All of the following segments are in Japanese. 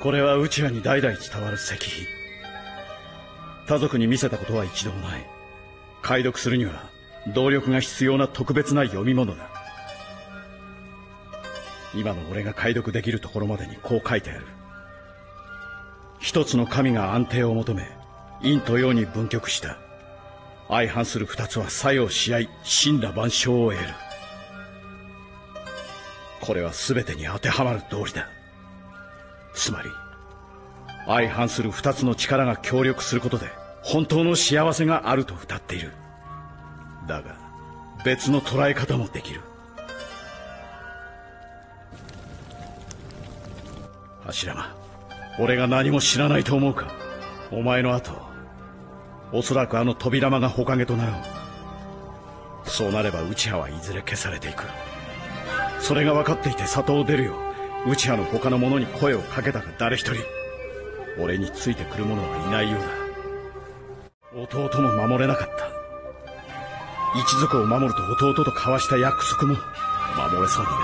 これはうちらに代々伝わる石碑。他族に見せたことは一度もない。解読するには動力が必要な特別な読み物だ。今の俺が解読できるところまでにこう書いてある。一つの神が安定を求め陰と陽に分極した。相反する二つは作用し合い森羅万象を得る。これは全てに当てはまる道理だ。つまり相反する二つの力が協力することで本当の幸せがあると謳っている。だが別の捉え方もできる。柱間、俺が何も知らないと思うか。お前の後、おそらくあの扉間が火影となろう。そうなれば内葉はいずれ消されていく。それが分かっていて里を出るよう内葉の他の者に声をかけたが誰一人俺についてくる者はいないようだ。弟も守れなかった。一族を守ると弟と交わした約束も守れそうにな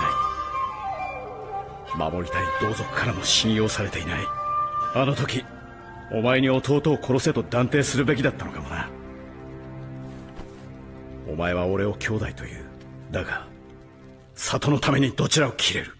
い。守りたい同族からも信用されていない。あの時お前に弟を殺せと断定するべきだったのかもな。お前は俺を兄弟という。だが里のためにどちらを切れる。